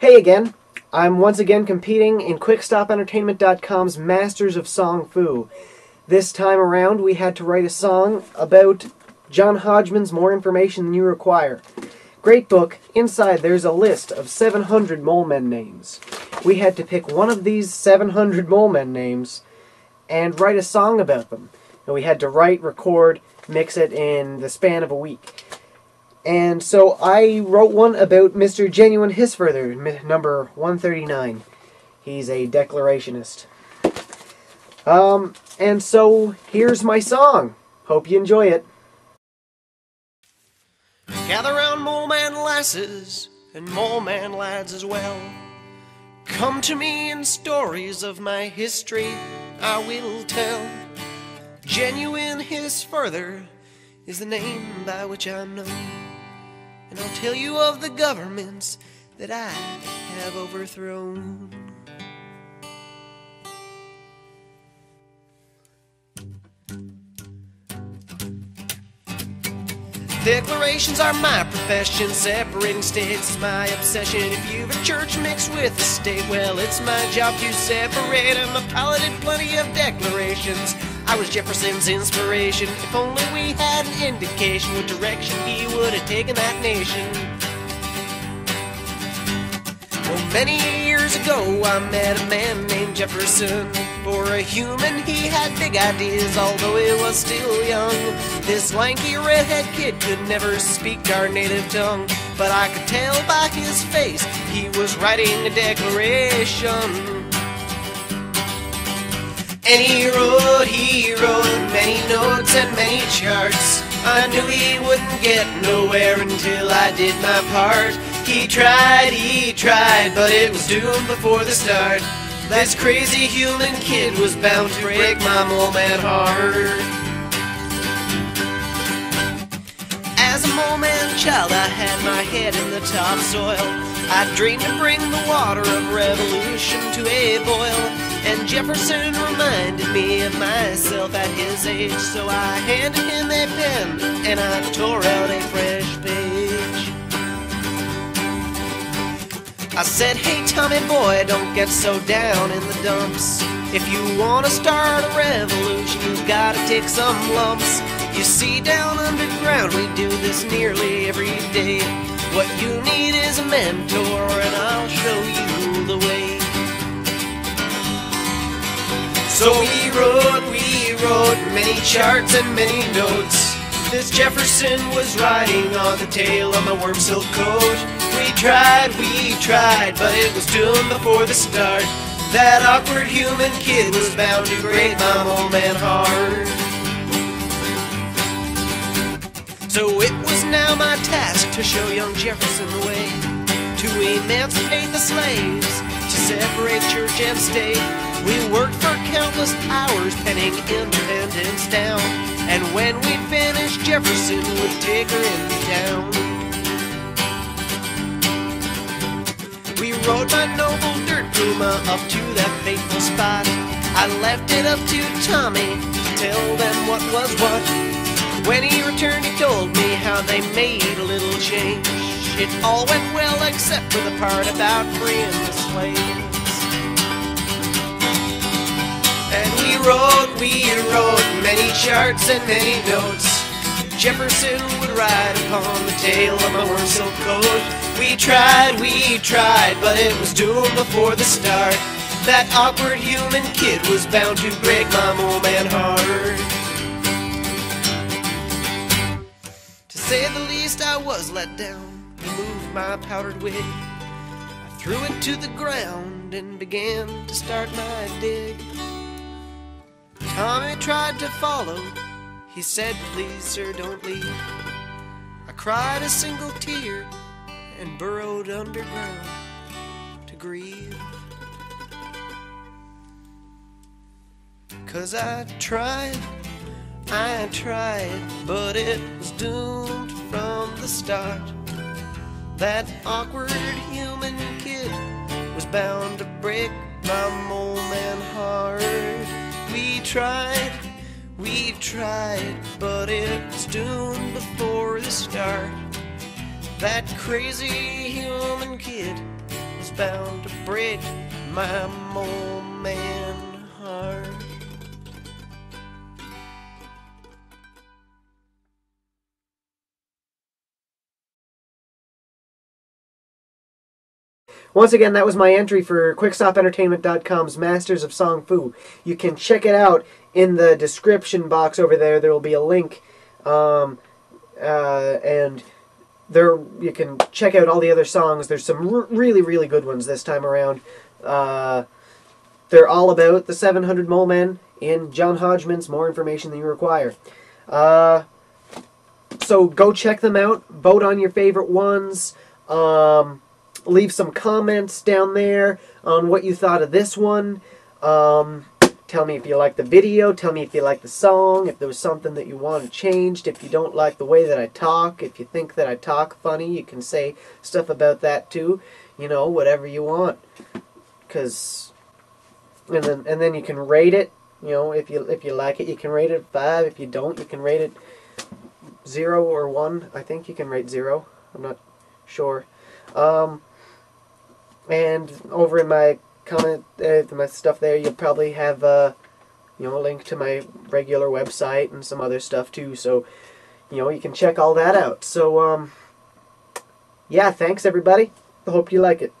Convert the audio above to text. Hey again, I'm once again competing in QuickstopEntertainment.com's Masters of Song Fu. This time around we had to write a song about John Hodgman's More Information Than You Require. Great book. Inside there's a list of 700 mole men names. We had to pick one of these 700 mole men names and write a song about them. And we had to write, record, mix it in the span of a week. And so I wrote one about Mr. Genuine Hissfurther, number 139. He's a declarationist. And so here's my song. Hope you enjoy it. Gather round, mole man lasses, and mole man lads as well. Come to me in stories of my history I will tell. Genuine Hissfurther is the name by which I'm known. And I'll tell you of the governments that I have overthrown. Declarations are my profession, separating states is my obsession. If you've a church mixed with a state, well, it's my job to separate them. I piloted plenty of declarations. I was Jefferson's inspiration. If only we had an indication what direction he would have taken that nation. Well, many years ago, I met a man named Jefferson. For a human, he had big ideas, although he was still young. This lanky redhead kid could never speak our native tongue, but I could tell by his face he was writing a declaration. And he wrote many notes and many charts. I knew he wouldn't get nowhere until I did my part. He tried, but it was doomed before the start. This crazy human kid was bound to break my mole man heart. As a mole man child, I had my head in the topsoil. I dreamed to bring the water of revolution to a boil. And Jefferson reminded me of myself at his age, so I handed him a pen and I tore out a fresh page. I said, hey Tommy boy, don't get so down in the dumps. If you want to start a revolution, you've got to take some lumps. You see, down underground we do this nearly every day. What you need is a mentor and I'll show you the way. So we wrote many charts and many notes. This Jefferson was riding on the tail of my worm silk coat. We tried, but it was doomed before the start. That awkward human kid was bound to break my mole man heart. So it was now my task to show young Jefferson the way, to emancipate the slaves, to separate church and state. We worked for countless hours penning independence down, and when we finished, Jefferson would take her into town. We rode my noble dirt puma up to that fateful spot. I left it up to Tommy to tell them what was what. When he returned, he told me how they made a little change. It all went well except for the part about freeing the slaves. And we wrote many charts and many notes. Jefferson would ride upon the tail of my worm silk coat. We tried, but it was doomed before the start. That awkward human kid was bound to break my mole man heart. To say the least, I was let down. Removed my powdered wig, I threw it to the ground and began to start my dig. Tommy tried to follow, he said, please sir, don't leave. I cried a single tear and burrowed underground to grieve. 'Cause I tried, but it was doomed from the start. That awkward human kid was bound to break my mole man heart. We tried, but it was doomed before the start. That crazy human kid was bound to break my moment heart. Once again, that was my entry for QuickstopEntertainment.com's Masters of Song Fu. You can check it out in the description box over there. There will be a link, and there you can check out all the other songs. There's some really good ones this time around. They're all about the 700 Mole Men in John Hodgman's More Information Than You Require. So go check them out. Vote on your favorite ones. Leave some comments down there on what you thought of this one. Tell me if you like the video. Tell me if you like the song. If there was something that you wanted changed. If you don't like the way that I talk. If you think that I talk funny, you can say stuff about that too. You know, whatever you want. And then you can rate it. You know, if you like it, you can rate it 5. If you don't, you can rate it 0 or 1. I think you can rate 0. I'm not sure. And over in my comment, my stuff there, you'll probably have a link to my regular website and some other stuff too. So, you can check all that out. So, yeah, thanks everybody. I hope you like it.